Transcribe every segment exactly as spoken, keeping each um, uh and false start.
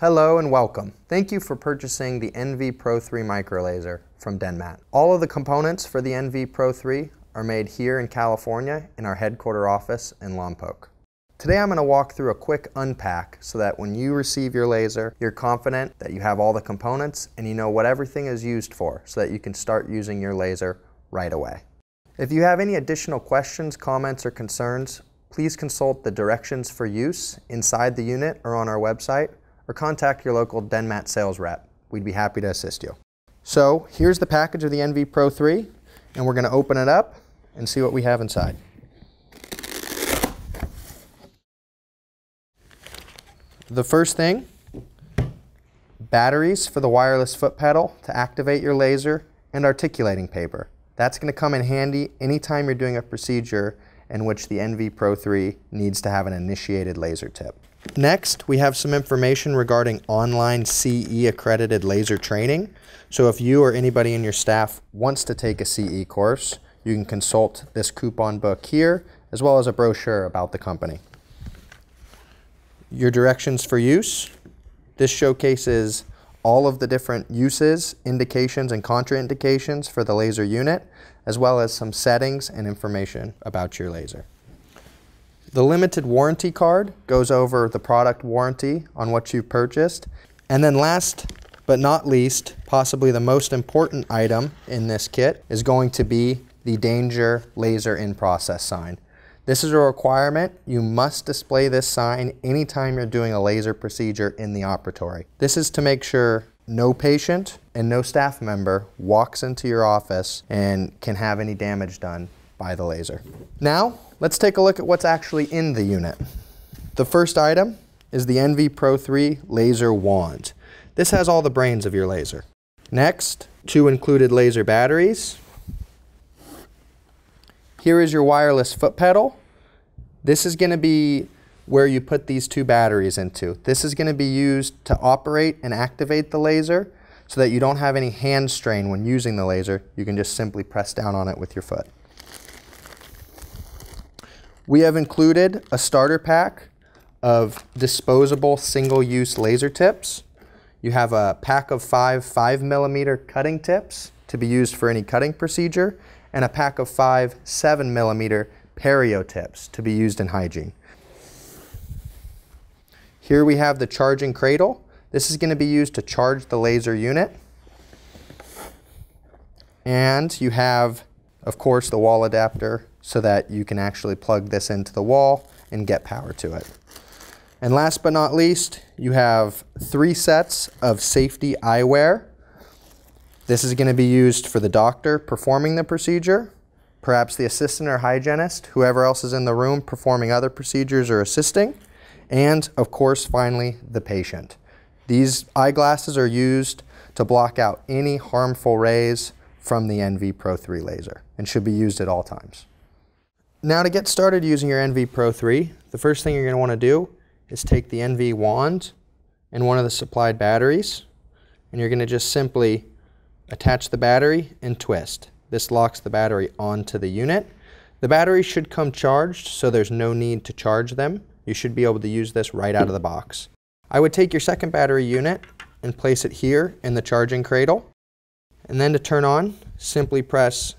Hello and welcome. Thank you for purchasing the N V Pro three microlaser from DenMat. All of the components for the N V Pro three are made here in California in our headquarter office in Lompoc. Today I'm going to walk through a quick unpack so that when you receive your laser, you're confident that you have all the components and you know what everything is used for so that you can start using your laser right away. If you have any additional questions, comments, or concerns, please consult the directions for use inside the unit or on our website, or contact your local DenMat sales rep. We'd be happy to assist you. So here's the package of the N V Pro three, and we're gonna open it up and see what we have inside. The first thing, batteries for the wireless foot pedal to activate your laser and articulating paper. That's gonna come in handy anytime you're doing a procedure in which the N V Pro three needs to have an initiated laser tip. Next, we have some information regarding online C E accredited laser training. So if you or anybody in your staff wants to take a C E course, you can consult this coupon book here, as well as a brochure about the company. Your directions for use. This showcases all of the different uses, indications, and contraindications for the laser unit, as well as some settings and information about your laser. The limited warranty card goes over the product warranty on what you've purchased. And then last but not least, possibly the most important item in this kit is going to be the danger laser in process sign. This is a requirement. You must display this sign anytime you're doing a laser procedure in the operatory. This is to make sure no patient and no staff member walks into your office and can have any damage done by the laser. Now, let's take a look at what's actually in the unit. The first item is the N V Pro three laser wand. This has all the brains of your laser. Next, two included laser batteries. Here is your wireless foot pedal. This is going to be where you put these two batteries into. This is going to be used to operate and activate the laser so that you don't have any hand strain when using the laser. You can just simply press down on it with your foot. We have included a starter pack of disposable single-use laser tips. You have a pack of five five millimeter cutting tips to be used for any cutting procedure, and a pack of five seven millimeter perio tips to be used in hygiene. Here we have the charging cradle. This is going to be used to charge the laser unit. And you have, of course, the wall adapter, so that you can actually plug this into the wall and get power to it. And last but not least, you have three sets of safety eyewear. This is going to be used for the doctor performing the procedure, perhaps the assistant or hygienist, whoever else is in the room performing other procedures or assisting, and of course, finally, the patient. These eyeglasses are used to block out any harmful rays from the N V Pro three laser and should be used at all times. Now to get started using your N V Pro three, the first thing you're going to want to do is take the N V wand and one of the supplied batteries, and you're going to just simply attach the battery and twist. This locks the battery onto the unit. The battery should come charged, so there's no need to charge them. You should be able to use this right out of the box. I would take your second battery unit and place it here in the charging cradle, and then to turn on, simply press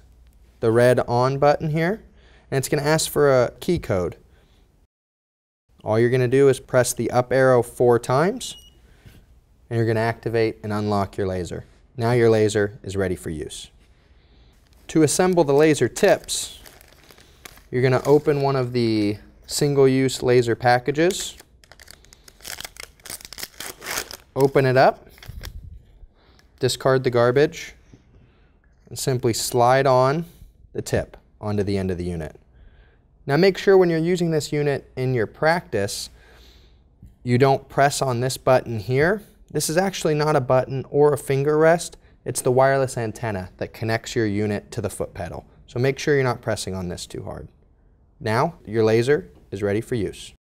the red on button here. And it's going to ask for a key code. All you're going to do is press the up arrow four times, and you're going to activate and unlock your laser. Now your laser is ready for use. To assemble the laser tips, you're going to open one of the single-use laser packages, open it up, discard the garbage, and simply slide on the tip onto the end of the unit. Now make sure when you're using this unit in your practice, you don't press on this button here. This is actually not a button or a finger rest. It's the wireless antenna that connects your unit to the foot pedal. So make sure you're not pressing on this too hard. Now your laser is ready for use.